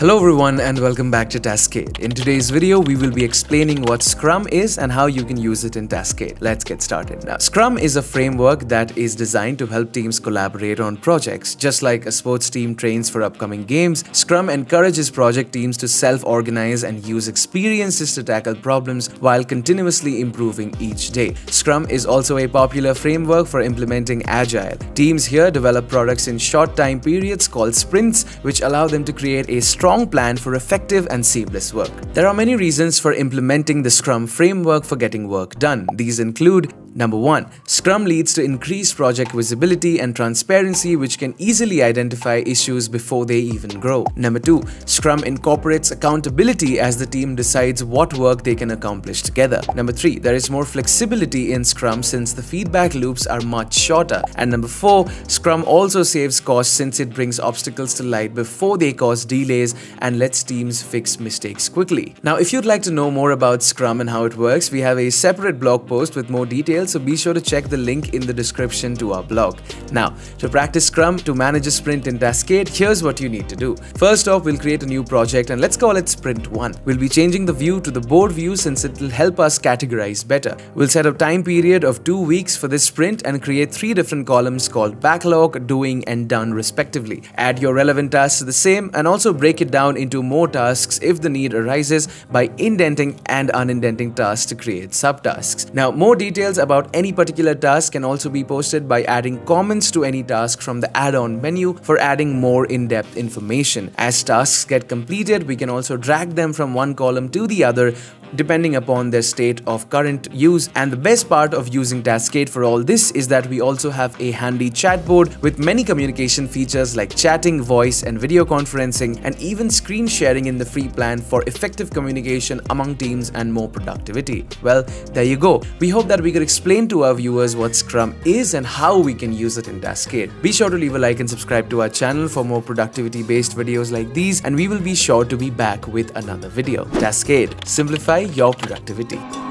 Hello everyone and welcome back to Taskade. In today's video, we will be explaining what Scrum is and how you can use it in Taskade. Let's get started now. Scrum is a framework that is designed to help teams collaborate on projects. Just like a sports team trains for upcoming games, Scrum encourages project teams to self-organize and use experiences to tackle problems while continuously improving each day. Scrum is also a popular framework for implementing Agile. Teams here develop products in short time periods called sprints, which allow them to create a strong plan for effective and seamless work. There are many reasons for implementing the Scrum framework for getting work done. These include: Number 1. Scrum leads to increased project visibility and transparency, which can easily identify issues before they even grow. Number 2. Scrum incorporates accountability as the team decides what work they can accomplish together. Number 3. There is more flexibility in Scrum since the feedback loops are much shorter. And Number 4. Scrum also saves costs since it brings obstacles to light before they cause delays and lets teams fix mistakes quickly. Now, if you'd like to know more about Scrum and how it works, we have a separate blog post with more details, so be sure to check the link in the description to our blog. Now, to practice Scrum, to manage a sprint in Taskade, here's what you need to do. First off, we'll create a new project and let's call it Sprint 1. We'll be changing the view to the board view since it will help us categorize better. We'll set a time period of 2 weeks for this sprint and create 3 different columns called Backlog, Doing and Done respectively. Add your relevant tasks to the same and also break it down into more tasks if the need arises by indenting and unindenting tasks to create subtasks. Now, more details about any particular task can also be posted by adding comments to any task from the add-on menu for adding more in-depth information. As tasks get completed, we can also drag them from one column to the other depending upon their state of current use. And the best part of using Taskade for all this is that we also have a handy chatbot with many communication features like chatting, voice and video conferencing, and even screen sharing in the free plan for effective communication among teams and more productivity. Well, there you go. We hope that we could explain to our viewers what Scrum is and how we can use it in Taskade. Be sure to leave a like and subscribe to our channel for more productivity-based videos like these, and we will be sure to be back with another video. Taskade, simplify your productivity.